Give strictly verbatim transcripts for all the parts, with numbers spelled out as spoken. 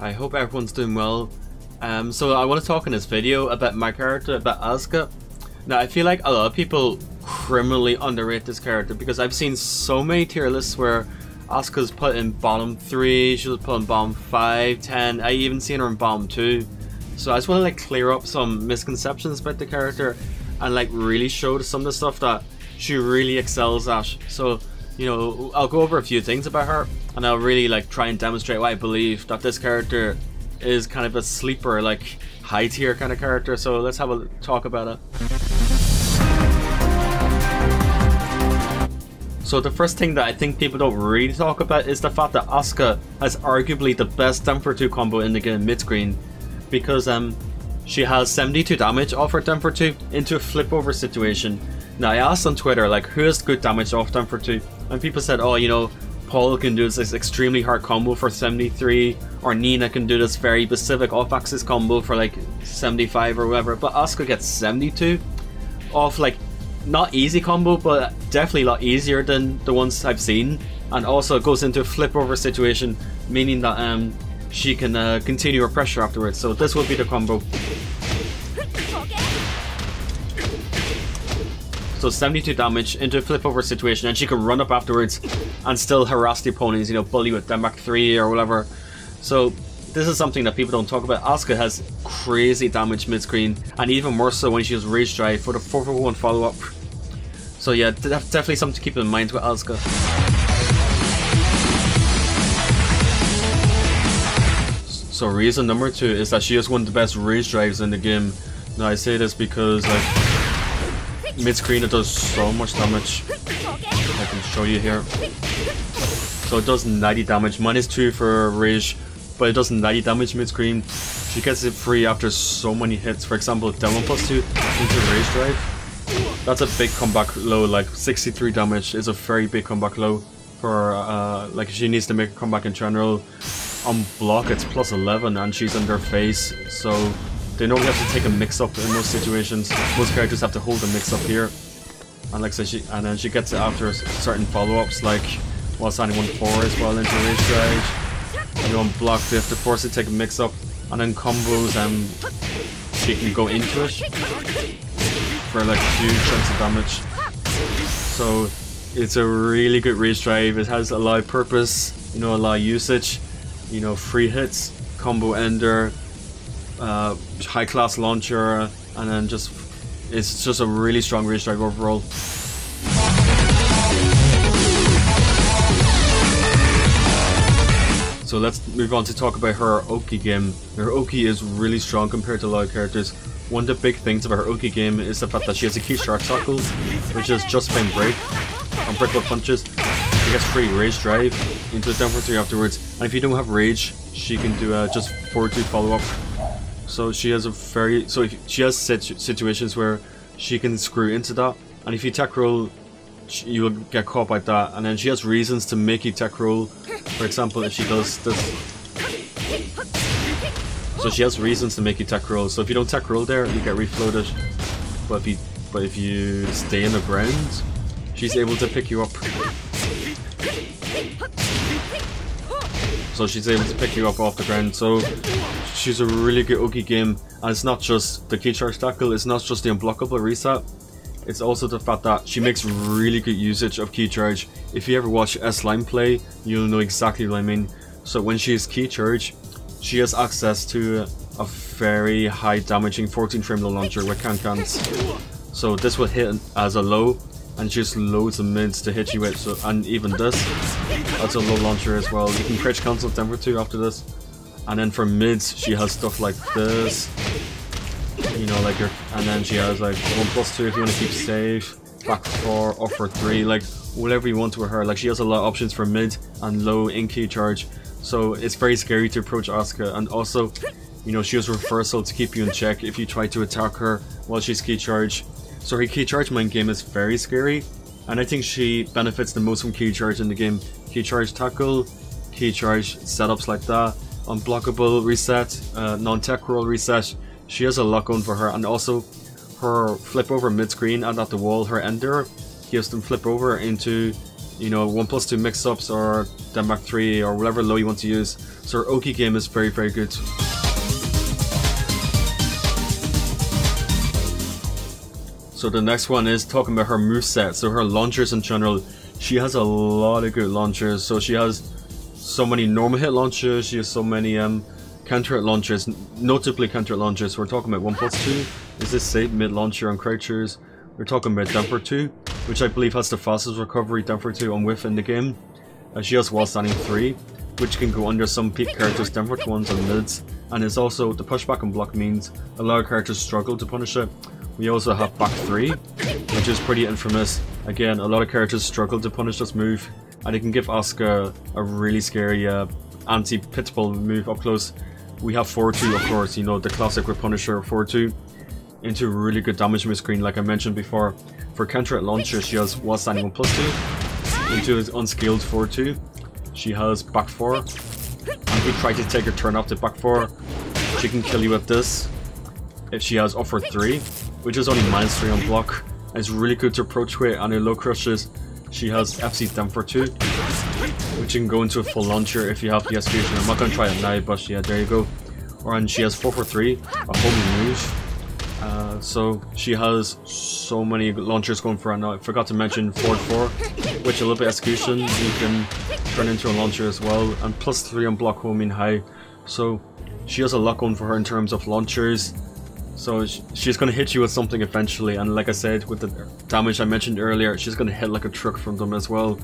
I hope everyone's doing well. Um, so I want to talk in this video about my character, about Asuka. Now I feel like a lot of people criminally underrate this character because I've seen so many tier lists where Asuka's put in bottom three, she was put in bottom five, ten, I even seen her in bottom two. So I just want to like clear up some misconceptions about the character and like really show some of the stuff that she really excels at. So, you know, I'll go over a few things about her and I'll really like try and demonstrate why I believe that this character is kind of a sleeper, like high tier kind of character. So let's have a talk about it. So the first thing that I think people don't really talk about is the fact that Asuka has arguably the best ten for two combo in the game mid screen, because um, she has seventy-two damage off her ten for two into a flip over situation. Now I asked on Twitter like who has good damage off ten for two, and people said, oh, you know, Paul can do this extremely hard combo for seventy-three, or Nina can do this very specific off-axis combo for like seventy-five or whatever, but Asuka gets seventy-two off like not easy combo, but definitely a lot easier than the ones I've seen, and also it goes into a flip over situation, meaning that um, she can uh, continue her pressure afterwards. So this will be the combo. So seventy-two damage into a flip over situation, and she can run up afterwards and still harass the opponents, you know, bully with them back three or whatever. So this is something that people don't talk about. Asuka has crazy damage mid screen, and even more so when she was rage dry for the four four one follow up. So yeah, that's definitely something to keep in mind with Asuka. So reason number two is that she is one of the best rage drives in the game. Now I say this because like mid-screen it does so much damage. I can show you here. So it does ninety damage, minus two for rage, but it does ninety damage mid-screen. She gets it free after so many hits. For example, down one plus two into rage drive. That's a big comeback low, like sixty-three damage is a very big comeback low for uh, like she needs to make a comeback in general. On block it's plus eleven and she's in their face, so they normally have to take a mix-up in most situations. Most characters have to hold a mix-up here, and like so she, and then she gets it after certain follow-ups, like while standing one forward as well into rage drive. And on block they have to force it to take a mix-up, and then combos and um, she can go into it for like huge chunks of damage. So it's a really good rage drive. It has a lot of purpose, you know, a lot of usage, you know, free hits, combo ender. Uh, high class launcher, and then just it's just a really strong rage drive overall. So let's move on to talk about her Oki game. Her Oki is really strong compared to a lot of characters. One of the big things about her Oki game is the fact that she has a key shark tackle, which is just spin break and brick with punches. She gets free rage drive into a down for three afterwards, and if you don't have rage, she can do a just four two follow up. So she has a very so if, she has situ situations where she can screw into that, and if you tech roll, you will get caught by that. And then she has reasons to make you tech roll. For example, if she does this, so she has reasons to make you tech roll. So if you don't tech roll there, you get refloated. But if you but if you stay in the ground, she's able to pick you up. So she's able to pick you up off the ground. So she's a really good Oki game, and it's not just the key charge tackle, it's not just the unblockable reset, it's also the fact that she makes really good usage of key charge. If you ever watch S-Line play, you'll know exactly what I mean. So when she is key charge, she has access to a very high damaging fourteen frame low launcher with can-cans. So this will hit as a low, and just loads of mids to hit you with, so, and even this, that's a low launcher as well. You can crouch cancel ten for two after this, and then for mids she has stuff like this, you know, like your, and then she has like one plus two if you want to keep safe, back four, up for three, like whatever you want with her. Like she has a lot of options for mid and low in key charge, so it's very scary to approach Asuka. And also, you know, she has reversal to keep you in check if you try to attack her while she's key charge. So her key charge mind game is very scary, and I think she benefits the most from key charge in the game. Key charge tackle, key charge setups like that, unblockable reset, uh, non-tech roll reset. She has a lot going for her, and also her flip over mid screen and at the wall, her ender, gives them flip over into you know, one plus two mix-ups or Denmark three or whatever low you want to use. So her Oki game is very, very good. So the next one is talking about her moveset, so her launchers in general. She has a lot of good launchers, so she has so many normal hit launchers, she has so many um, counter hit launchers, notably counter hit launchers. We're talking about one plus two, is this safe mid launcher on crouchers. We're talking about Damper two, which I believe has the fastest recovery Damper two on whiff in the game. Uh, she has While Standing three, which can go under some peak characters' Damper ones and mids, and is also the pushback and block means a lot of characters struggle to punish it. We also have Back three, which is pretty infamous. Again, a lot of characters struggle to punish this move, and it can give Asuka a really scary uh, anti-pitfall move up close. We have four two, of course, you know, the classic with Punisher four two. Into really good damage move screen, like I mentioned before. For counter at launcher, she has While Standing one plus two, into his unskilled four two, she has back four, and if you try to take her turn after back four, she can kill you with this. If she has offer three, which is only minus three on block, and it's really good to approach with, and her low crushes, she has F C Damper two, which you can go into a full launcher if you have the execution. I'm not going to try it now, but yeah, there you go. Or, and she has four four three, a whole new move. Uh, so she has so many launchers going for her now. I forgot to mention forward four, which a little bit execution you can turn into a launcher as well, and plus three on block home in high. So she has a lot going for her in terms of launchers. So sh she's going to hit you with something eventually, and like I said, with the damage I mentioned earlier, she's going to hit like a truck from them as well.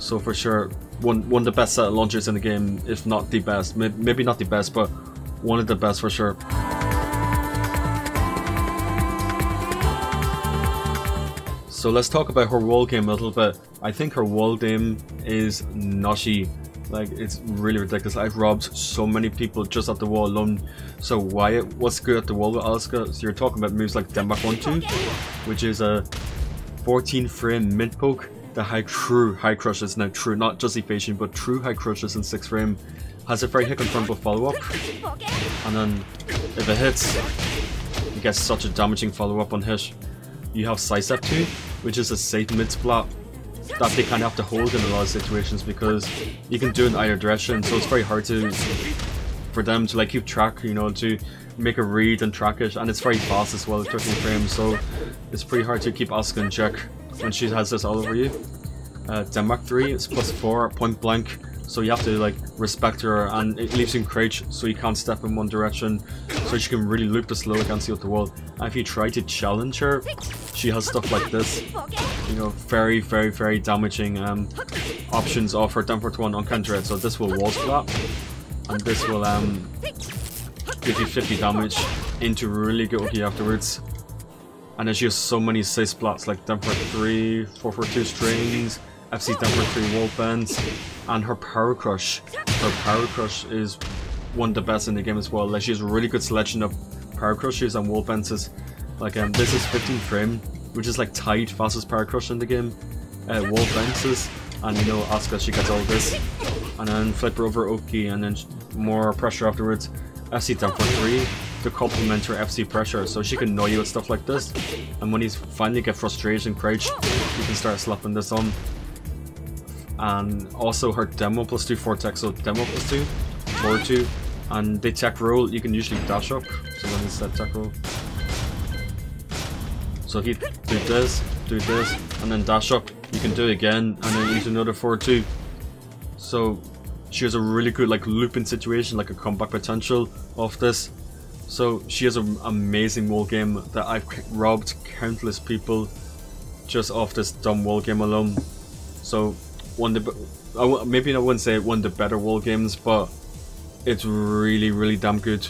So for sure, one, one of the best set of launchers in the game, if not the best. Maybe, maybe not the best, but one of the best for sure. So let's talk about her wall game a little bit. I think her wall game is nutty. Like, it's really ridiculous. I've robbed so many people just at the wall alone. So why? What's good at the wall with Asuka? So you're talking about moves like Denmark one two, which is a fourteen frame mid poke that high true high crushes. Now true, not just evasion, but true high crushes in six frame. Has a very hit confirmable follow up. And then if it hits, it gets such a damaging follow up on hit. You have Sidestep two. Which is a safe mid-splat that they kind of have to hold in a lot of situations because you can do it in either direction, so it's very hard to for them to like keep track, you know, to make a read and track it, and it's very fast as well, thirteen frames, so it's pretty hard to keep Asuka in check when she has this all over you. Uh, Denmark three, it's plus four, point blank, so you have to like respect her, and it leaves you in crouch, so you can't step in one direction, so she can really loop the slow against you at the wall. And if you try to challenge her, she has stuff like this, you know, very very very damaging um, options of her Damper one on counter hit. So this will wall splat, and this will um, give you fifty damage into really good Oki afterwards. And then she has so many safe splats like Damper three, four four two strings, F C Damper three wall bends, and her power crush. Her power crush is one of the best in the game as well. Like, she has a really good selection of power crushes and wall fences. Like um, this is fifteen frame, which is like tied fastest power crush in the game. Uh, wall fences, and you know Asuka, she gets all this, and then flip her over Oki, and then more pressure afterwards. F C Damper three to complement her F C pressure, so she can annoy you with stuff like this. And when you finally get frustrated and crouch, you can start slapping this on. And also her demo plus two vortex, so demo plus two, four two, and the tech roll you can usually dash up. So let me set tech roll. So if you do this, do this, and then dash up, you can do it again, and then use another four two. So she has a really good like looping situation, like a comeback potential of this. So she has an amazing wall game that I've robbed countless people just off this dumb wall game alone. So. One of the, I, maybe I wouldn't say one of the better wall games, but it's really, really damn good.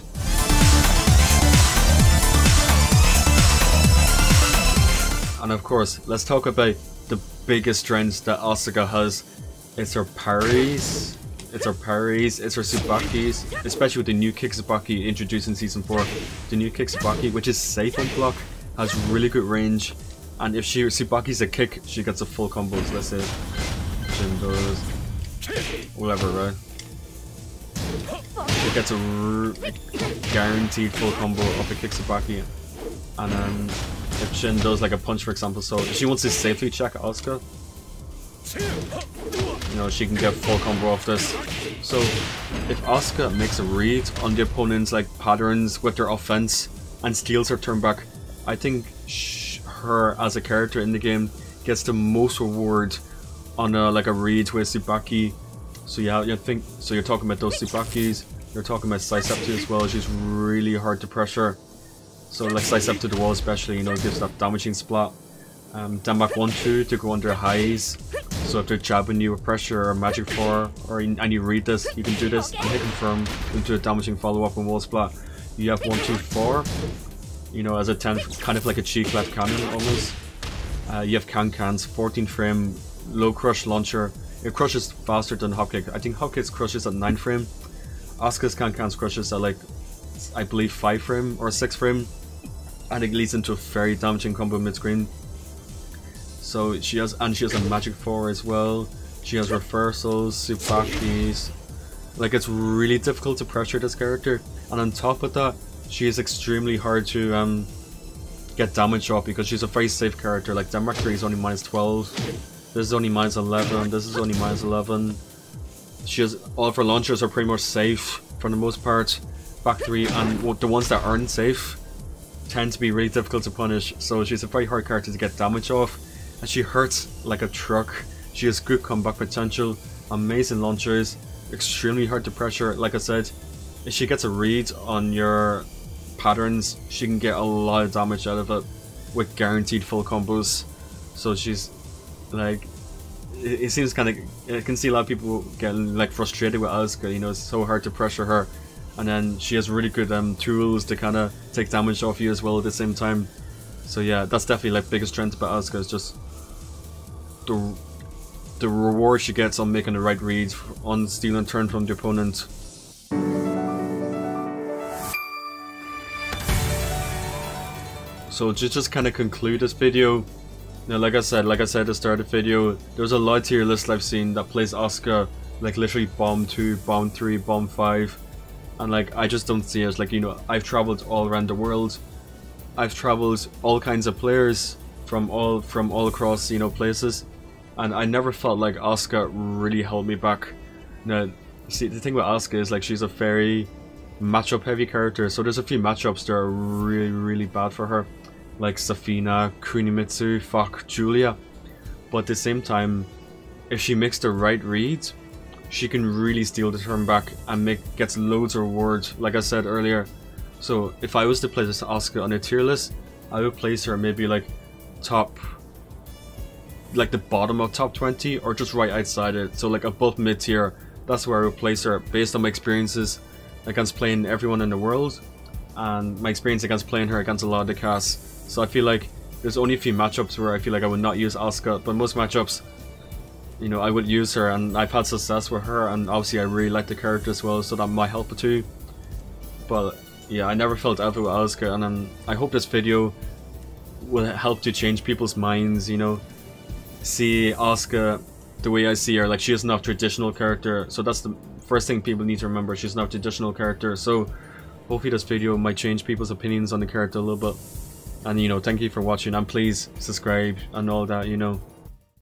And of course, let's talk about the biggest strength that Asuka has. It's her parries, it's her parries, it's her Tsubakis, especially with the new Kick Tsubaki introduced in Season four. The new Kick Tsubaki, which is safe on block, has really good range, and if she Tsubaki's a kick, she gets a full combo, so let's say. Does whatever, right? It gets a guaranteed full combo of a Kick Tsubaki, and then if Shin does like a punch, for example, so if she wants to safely check Asuka, you know, she can get full combo off this. So if Asuka makes a read on the opponent's like patterns with their offense and steals her turn back, I think sh her as a character in the game gets the most reward on a, like a read with Tsubaki. So yeah, you think so. You're talking about those Tsubakis. You're talking about Saisaku as well. She's really hard to pressure. So like Saisaku to the wall, especially, you know, gives that damaging splat. Um, Danback one two to go under highs. So if they're jabbing you with pressure or magic four, or in, and you read this, you can do this and hit confirm into a damaging follow up and wall splat. You have one two four. You know, as a ten, kind of like a cheek left cannon almost. Uh, you have can-cans, fourteen frame, low crush launcher. It crushes faster than Hopkick. I think Hopkick's crushes at nine frame. Asuka's can-cans crushes at like, I believe five frame or six frame. And it leads into a very damaging combo mid-screen. So she has, and she has a magic four as well. She has reversals, Tsubakis. Like, it's really difficult to pressure this character. And on top of that, she is extremely hard to um, get damage off because she's a very safe character. Like Denmark three is only minus twelve, this is only minus eleven, this is only minus eleven. She has, all of her launchers are pretty much safe for the most part. Back three and the ones that aren't safe tend to be really difficult to punish. So she's a very hard character to get damage off, and she hurts like a truck. She has good comeback potential, amazing launchers, extremely hard to pressure. Like I said, if she gets a read on your patterns, she can get a lot of damage out of it with guaranteed full combos. So she's like, it, it seems kind of, I can see a lot of people getting like frustrated with Asuka, you know, it's so hard to pressure her, and then she has really good um, tools to kind of take damage off you as well at the same time. So yeah, that's definitely like biggest strength about Asuka, is just the, the reward she gets on making the right reads, on stealing turn from the opponent. So to just kind of conclude this video, now like I said, like I said at the start of the video, there's a lot tier list I've seen that plays Asuka like literally bomb two, bomb three, bomb five, and like I just don't see it. Like, you know, I've traveled all around the world, I've traveled all kinds of players from all from all across, you know, places, and I never felt like Asuka really held me back. Now, see, the thing with Asuka is like she's a very matchup heavy character, so there's a few matchups that are really really bad for her, like Safina, Kunimitsu, fuck, Julia. But at the same time, if she makes the right read, she can really steal the turn back and make gets loads of rewards, like I said earlier. So if I was to place this Asuka on a tier list, I would place her maybe like top, like the bottom of top twenty, or just right outside it, so like above mid tier. That's where I would place her based on my experiences against playing everyone in the world, and my experience against playing her against a lot of the cast. So I feel like there's only a few matchups where I feel like I would not use Asuka, but most matchups, you know, I would use her, and I've had success with her, and obviously I really like the character as well, so that might help it too. But yeah, I never felt out with Asuka, and um, I hope this video will help to change people's minds, you know, see Asuka the way I see her. Like, she is not a traditional character, so that's the first thing people need to remember, she's not a traditional character. So hopefully this video might change people's opinions on the character a little bit. And you know, thank you for watching, and please subscribe and all that, you know.